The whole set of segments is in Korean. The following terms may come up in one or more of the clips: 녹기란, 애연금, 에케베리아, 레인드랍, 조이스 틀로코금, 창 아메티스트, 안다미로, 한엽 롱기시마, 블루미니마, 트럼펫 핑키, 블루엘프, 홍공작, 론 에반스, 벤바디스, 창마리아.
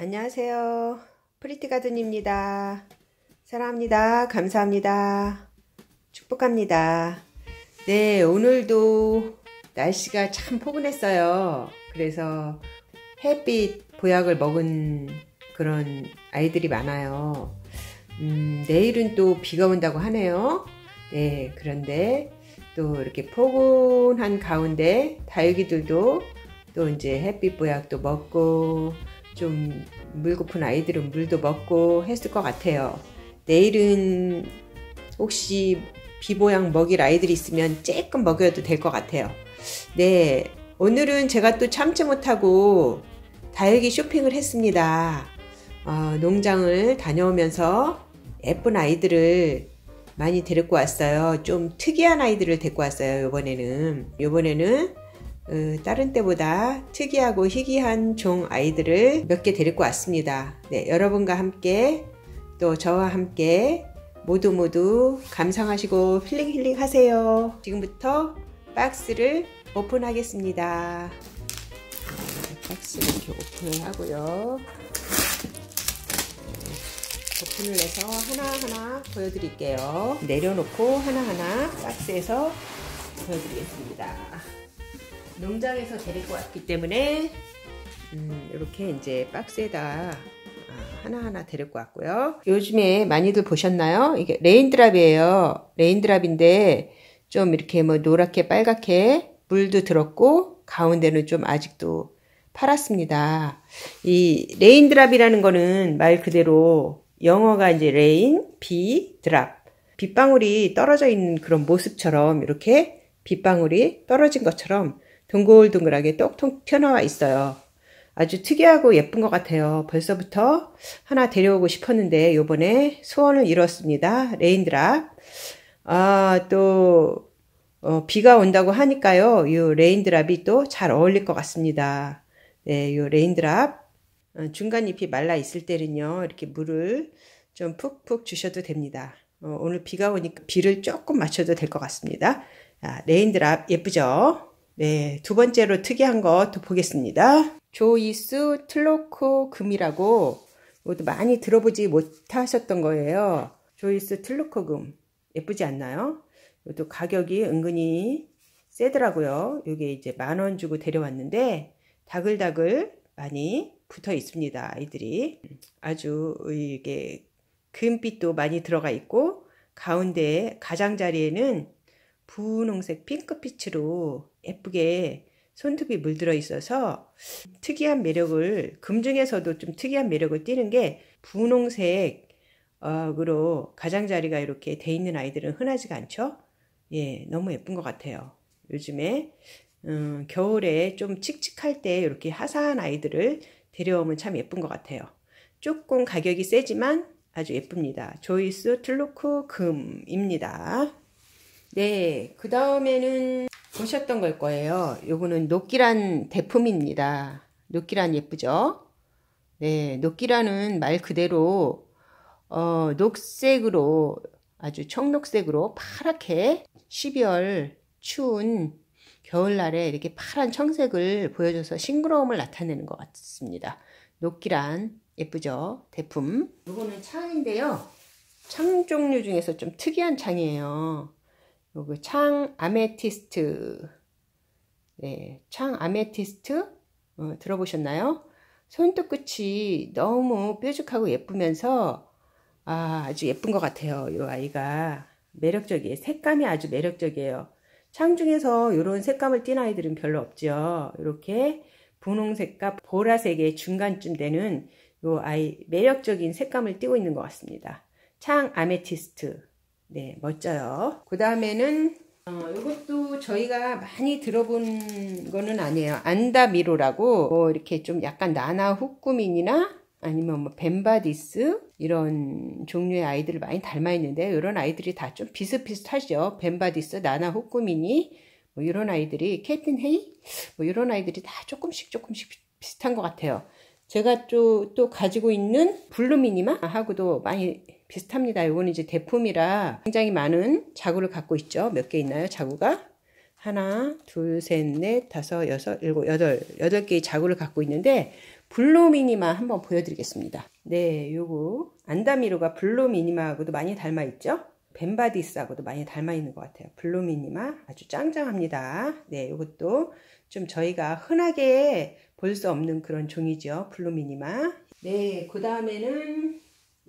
안녕하세요. 프리티가든입니다. 사랑합니다. 감사합니다. 축복합니다. 네, 오늘도 날씨가 참 포근했어요. 그래서 햇빛 보약을 먹은 그런 아이들이 많아요. 내일은 또 비가 온다고 하네요. 네, 그런데 또 이렇게 포근한 가운데 다육이들도 또 이제 햇빛 보약도 먹고 좀 물고픈 아이들은 물도 먹고 했을 것 같아요. 내일은 혹시 비보약 먹일 아이들이 있으면 조금 먹여도 될 것 같아요. 네, 오늘은 제가 또 참지 못하고 다육이 쇼핑을 했습니다. 농장을 다녀오면서 예쁜 아이들을 많이 데리고 왔어요. 좀 특이한 아이들을 데리고 왔어요. 요번에는 다른 때보다 특이하고 희귀한 종 아이들을 몇 개 데리고 왔습니다. 네, 여러분과 함께 또 저와 함께 모두 감상하시고 힐링 하세요. 지금부터 박스를 오픈하겠습니다. 박스를 이렇게 오픈을 하고요. 오픈을 해서 하나하나 보여드릴게요. 내려놓고 하나하나 박스에서 보여드리겠습니다. 농장에서 데리고 왔기 때문에 이렇게 이제 박스에다 하나하나 데리고 왔고요. 요즘에 많이들 보셨나요? 이게 레인드랍이에요. 레인드랍인데 좀 이렇게 뭐 노랗게 빨갛게 물도 들었고 가운데는 좀 아직도 파랗습니다. 이 레인드랍이라는 거는 말 그대로 영어가 이제 레인, 비, 드랍. 빗방울이 떨어져 있는 그런 모습처럼 이렇게 빗방울이 떨어진 것처럼 동글동글하게 똑똑 튀어나와 있어요. 아주 특이하고 예쁜 것 같아요. 벌써부터 하나 데려오고 싶었는데 요번에 소원을 이뤘습니다. 레인드랍. 또 비가 온다고 하니까요. 이 레인드랍이 또 잘 어울릴 것 같습니다. 네, 이 레인드랍 중간 잎이 말라 있을 때는요. 이렇게 물을 좀 푹푹 주셔도 됩니다. 오늘 비가 오니까 비를 조금 맞춰도 될 것 같습니다. 자, 레인드랍 예쁘죠? 네, 두 번째로 특이한 것도 보겠습니다. 조이스 틀로코금이라고 모두 많이 들어보지 못하셨던 거예요. 조이스 틀로코금 예쁘지 않나요? 이것도 가격이 은근히 세더라고요. 이게 이제 10,000원 주고 데려왔는데 다글다글 많이 붙어 있습니다. 아이들이 아주 이게 금빛도 많이 들어가 있고 가운데 가장자리에는 분홍색 핑크빛으로 예쁘게 손톱이 물들어 있어서 특이한 매력을 금 중에서도 좀 특이한 매력을 띠는 게 분홍색으로 가장자리가 이렇게 돼 있는 아이들은 흔하지가 않죠. 예, 너무 예쁜 것 같아요. 요즘에 겨울에 좀 칙칙할 때 이렇게 화사한 아이들을 데려오면 참 예쁜 것 같아요. 조금 가격이 세지만 아주 예쁩니다. 조이스 틀로코금입니다. 네, 그 다음에는 보셨던 걸 거예요. 요거는 녹기란 대품입니다. 녹기란 예쁘죠? 네, 녹기란은 말 그대로 녹색으로 아주 청록색으로 파랗게 12월 추운 겨울날에 이렇게 파란 청색을 보여줘서 싱그러움을 나타내는 것 같습니다. 녹기란 예쁘죠? 대품. 요거는 창인데요. 창 종류 중에서 좀 특이한 창이에요. 요거 창 아메티스트. 네, 창 아메티스트 들어보셨나요? 손톱 끝이 너무 뾰족하고 예쁘면서 아주 예쁜 것 같아요. 요 아이가 매력적이에요. 색감이 아주 매력적이에요. 창 중에서 요런 색감을 띤 아이들은 별로 없죠. 이렇게 분홍색과 보라색의 중간쯤 되는 요 아이 매력적인 색감을 띄고 있는 것 같습니다. 창 아메티스트. 네, 멋져요. 그 다음에는 이것도 저희가 많이 들어본 거는 아니에요. 안다미로라고 뭐 이렇게 좀 약간 나나 후꾸민이나 아니면 뭐 벤바디스 이런 종류의 아이들을 많이 닮아 있는데 이런 아이들이 다 좀 비슷비슷하죠. 벤바디스, 나나 후꾸민이 뭐 이런 아이들이 케이틴 헤이 뭐 이런 아이들이 다 조금씩 비슷한 것 같아요. 제가 또 가지고 있는 블루미니마 하고도 많이 비슷합니다. 요건 이제 대품이라 굉장히 많은 자구를 갖고 있죠. 몇 개 있나요? 자구가 하나, 둘, 셋, 넷, 다섯, 여섯, 일곱, 여덟 개의 자구를 갖고 있는데 블루미니마 한번 보여드리겠습니다. 네, 요거 안다미로가 블루미니마하고도 많이 닮아있죠? 벤바디스하고도 많이 닮아있는 것 같아요. 블루미니마 아주 짱짱합니다. 네, 요것도 좀 저희가 흔하게 볼 수 없는 그런 종이죠. 블루미니마. 네, 그 다음에는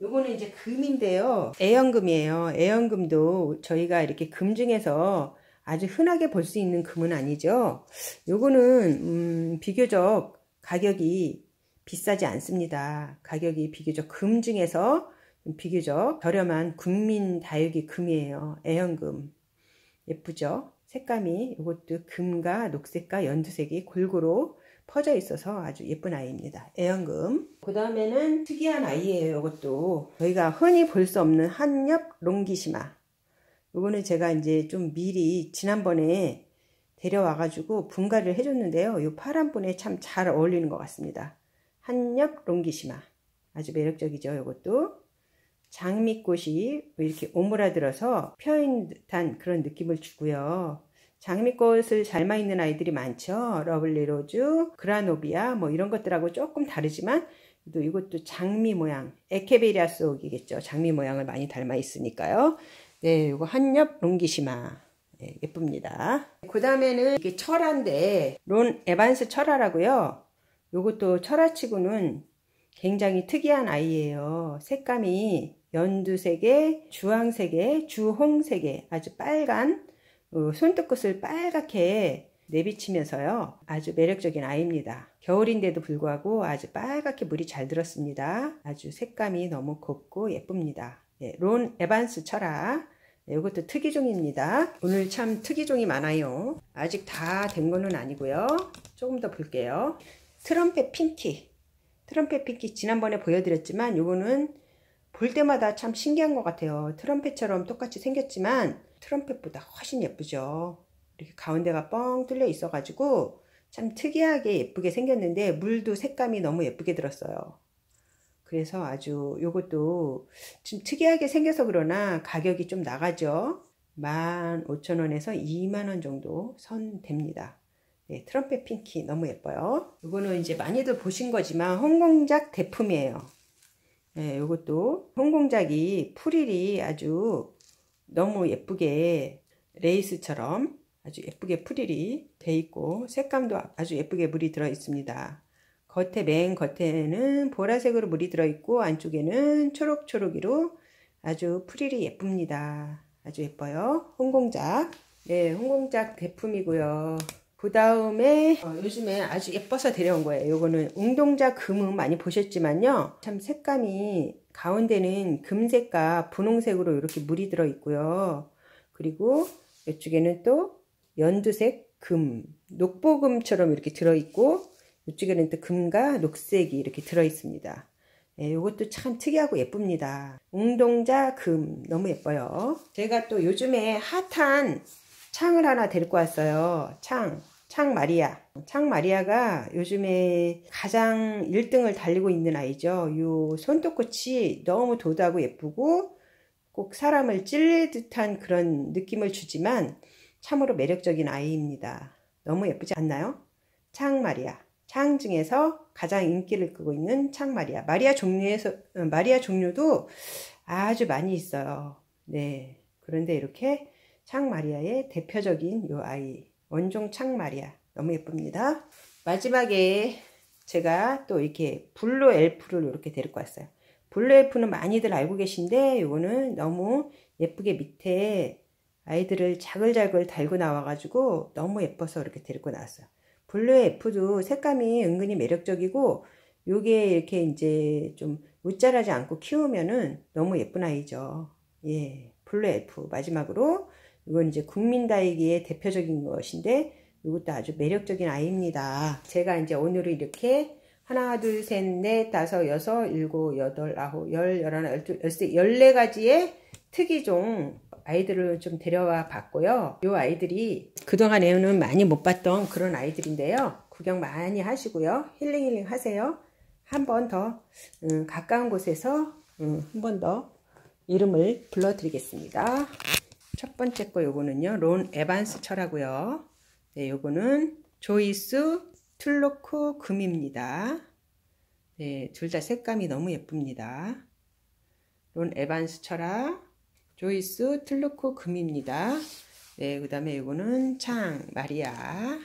요거는 이제 금인데요. 애연금이에요. 애연금도 저희가 이렇게 금 중에서 아주 흔하게 볼 수 있는 금은 아니죠. 요거는 비교적 가격이 비싸지 않습니다. 가격이 비교적 금 중에서 비교적 저렴한 국민 다육이 금이에요. 애연금. 예쁘죠? 색감이 이것도 금과 녹색과 연두색이 골고루 퍼져 있어서 아주 예쁜 아이입니다. 애연금. 그 다음에는 특이한 아이예요. 이것도 저희가 흔히 볼 수 없는 한엽 롱기시마. 요거는 제가 이제 좀 미리 지난번에 데려와 가지고 분갈이를 해줬는데요. 요 파란 분에 참 잘 어울리는 것 같습니다. 한엽 롱기시마 아주 매력적이죠. 요것도 장미꽃이 이렇게 오므라들어서 펴인 듯한 그런 느낌을 주고요. 장미꽃을 닮아 있는 아이들이 많죠. 러블리 로즈, 그라노비아 뭐 이런 것들하고 조금 다르지만 또 이것도 장미 모양, 에케베리아 속이겠죠. 장미 모양을 많이 닮아 있으니까요. 네, 요거 한엽 롱기시마. 네, 예쁩니다. 그 다음에는 이게 철화인데 론 에반스 철화라고요. 요것도 철화치고는 굉장히 특이한 아이예요. 색감이 연두색에 주황색에 주홍색에 아주 빨간 손톱끝을 빨갛게 내비치면서요. 아주 매력적인 아이입니다. 겨울인데도 불구하고 아주 빨갛게 물이 잘 들었습니다. 아주 색감이 너무 곱고 예쁩니다. 네, 론 에반스 철화. 네, 이것도 특이종입니다. 오늘 참 특이종이 많아요. 아직 다 된 거는 아니고요. 조금 더 볼게요. 트럼펫 핑키. 트럼펫 핑키 지난번에 보여드렸지만 이거는 볼 때마다 참 신기한 것 같아요. 트럼펫처럼 똑같이 생겼지만 트럼펫보다 훨씬 예쁘죠. 이렇게 가운데가 뻥 뚫려 있어 가지고 참 특이하게 예쁘게 생겼는데 물도 색감이 너무 예쁘게 들었어요. 그래서 아주 요것도 좀 특이하게 생겨서 그러나 가격이 좀 나가죠. 15,000원에서 20,000원 정도 선 됩니다. 네, 트럼펫 핑키 너무 예뻐요. 요거는 이제 많이들 보신 거지만 홍공작 대품이에요. 네, 요것도 홍공작이 프릴이 아주 너무 예쁘게 레이스처럼 아주 예쁘게 프릴이 돼 있고 색감도 아주 예쁘게 물이 들어 있습니다. 겉에 맨 겉에는 보라색으로 물이 들어있고 안쪽에는 초록초록이로 아주 프릴이 예쁩니다. 아주 예뻐요. 홍공작. 네, 홍공작 대품이고요. 그 다음에 요즘에 아주 예뻐서 데려온 거예요. 요거는 웅동자금 많이 보셨지만요. 참 색감이 가운데는 금색과 분홍색으로 이렇게 물이 들어있고요. 그리고 이쪽에는 또 연두색 금, 녹보금처럼 이렇게 들어있고 이쪽에는 또 금과 녹색이 이렇게 들어있습니다. 네, 이것도 참 특이하고 예쁩니다. 웅동자금 너무 예뻐요. 제가 또 요즘에 핫한 창을 하나 데리고 왔어요. 창마리아. 창마리아가 요즘에 가장 1등을 달리고 있는 아이죠. 이 손톱끝이 너무 도도하고 예쁘고 꼭 사람을 찔릴 듯한 그런 느낌을 주지만 참으로 매력적인 아이입니다. 너무 예쁘지 않나요? 창마리아. 창 중에서 가장 인기를 끄고 있는 창마리아. 마리아 종류도 아주 많이 있어요. 네. 그런데 이렇게 창마리아의 대표적인 요 아이. 원종 창마리아. 너무 예쁩니다. 마지막에 제가 또 이렇게 블루엘프를 이렇게 데리고 왔어요. 블루엘프는 많이들 알고 계신데 요거는 너무 예쁘게 밑에 아이들을 자글자글 달고 나와가지고 너무 예뻐서 이렇게 데리고 나왔어요. 블루엘프도 색감이 은근히 매력적이고 요게 이렇게 이제 좀 모자라지 않고 키우면은 너무 예쁜 아이죠. 예, 블루엘프. 마지막으로 이건 이제 국민 다육이의 대표적인 것인데 이것도 아주 매력적인 아이입니다. 제가 이제 오늘은 이렇게 하나, 둘, 셋, 넷, 다섯, 여섯, 일곱, 여덟, 아홉, 열, 열하나, 열둘, 열세, 14가지의 특이종 아이들을 좀 데려와 봤고요. 요 아이들이 그동안에는 많이 못 봤던 그런 아이들인데요. 구경 많이 하시고요. 힐링 하세요. 한 번 더 가까운 곳에서 한 번 더 이름을 불러드리겠습니다. 첫 번째 거 요거는요. 론 에반스 철화고요. 네, 요거는 조이스 틀로코금입니다. 네, 둘 다 색감이 너무 예쁩니다. 론 에반스 철화, 조이스 틀로코금입니다. 네, 그 다음에 이거는 창마리아예요.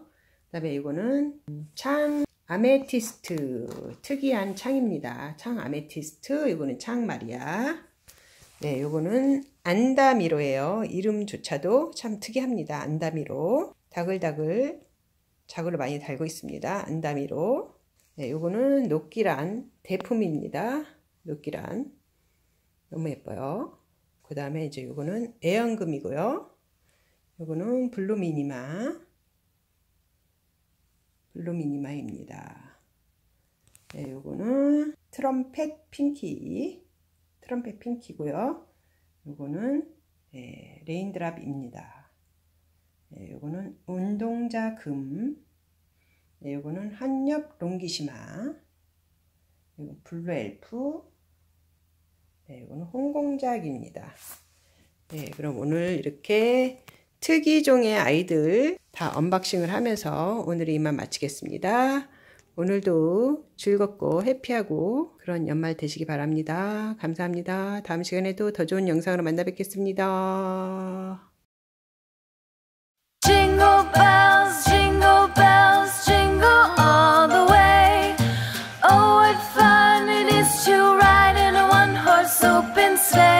그 다음에 이거는 창 아메티스트, 특이한 창입니다. 창 아메티스트, 이거는 창마리아. 네, 요거는 안다미로예요. 이름조차도 참 특이합니다. 안다미로. 다글다글 자글을 많이 달고 있습니다. 안다미로. 네, 요거는 녹기란 대품입니다. 녹기란. 너무 예뻐요. 그 다음에 이제 요거는 애연금이고요. 요거는 블루미니마입니다. 네, 요거는 트럼펫 핑키고요. 요거는 네, 레인드랍입니다. 네, 요거는 웅동자금. 네, 요거는 한엽 롱기시마. 요거 블루엘프. 네, 요거는 홍공작입니다. 네, 그럼 오늘 이렇게 특이종의 아이들 다 언박싱을 하면서 오늘 이만 마치겠습니다. 오늘도 즐겁고 해피하고 그런 연말 되시기 바랍니다. 감사합니다. 다음 시간에도 더 좋은 영상으로 만나 뵙겠습니다. Jingle bells, jingle bells, jingle all the way. Oh, what fun it is to ride in a one-horse open sleigh.